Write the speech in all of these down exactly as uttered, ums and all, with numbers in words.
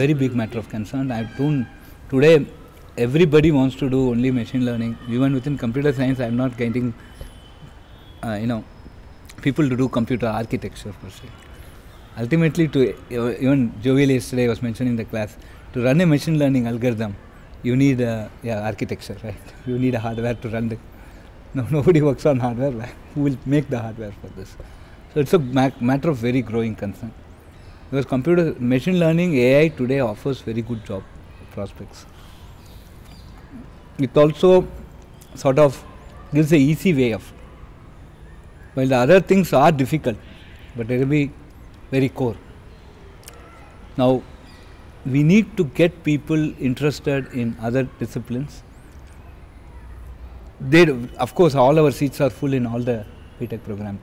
very big matter of concern. I don't, today everybody wants to do only machine learning. Even within computer science, I am not getting uh, you know, people to do computer architecture per se. Ultimately, to even Joviel yesterday was mentioning in the class, to run a machine learning algorithm, you need a, yeah, architecture, right? You need a hardware to run the. No, nobody works on hardware. Right? Who will make the hardware for this? So it's a matter of very growing concern. Because computer, machine learning, A I today offers very good job prospects. It also sort of gives an easy way of. While the other things are difficult, but they will be very core. Now, we need to get people interested in other disciplines. They, of course, all our seats are full in all the B Tech program.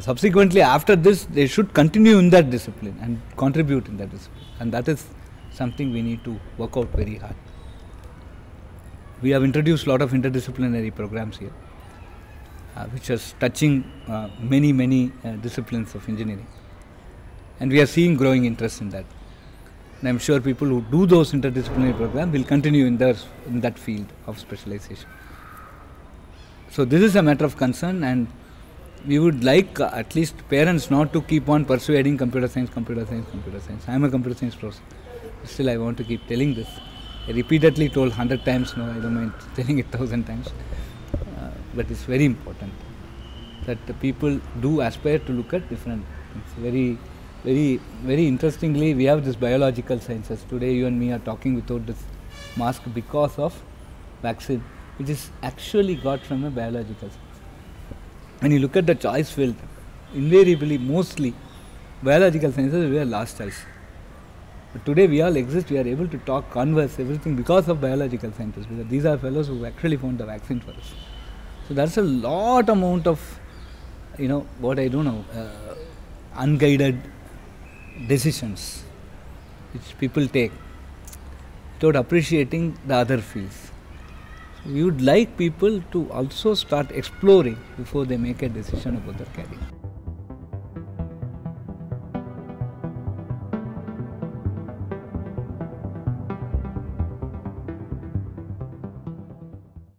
Subsequently, after this, they should continue in that discipline and contribute in that discipline. And that is something we need to work out very hard. We have introduced a lot of interdisciplinary programs here, uh, which is touching uh, many, many uh, disciplines of engineering. And we are seeing growing interest in that. And I'm sure people who do those interdisciplinary programs will continue in, their, in that field of specialization. So this is a matter of concern, and we would like uh, at least parents not to keep on persuading computer science, computer science, computer science. I am a computer science professor. Still, I want to keep telling this. I repeatedly told hundred times, no, I don't mind telling it thousand times. Uh, but it's very important that the people do aspire to look at different things. Very, very, very interestingly, we have this biological sciences. Today, you and me are talking without this mask because of vaccine, which is actually got from a biological science. When you look at the choice field, invariably, mostly, biological sciences were last choice. But today we all exist, we are able to talk, converse, everything because of biological sciences. Because these are fellows who actually found the vaccine for us. So that's a lot amount of, you know, what I don't know, uh, unguided decisions which people take without appreciating the other fields. We would like people to also start exploring before they make a decision about their career.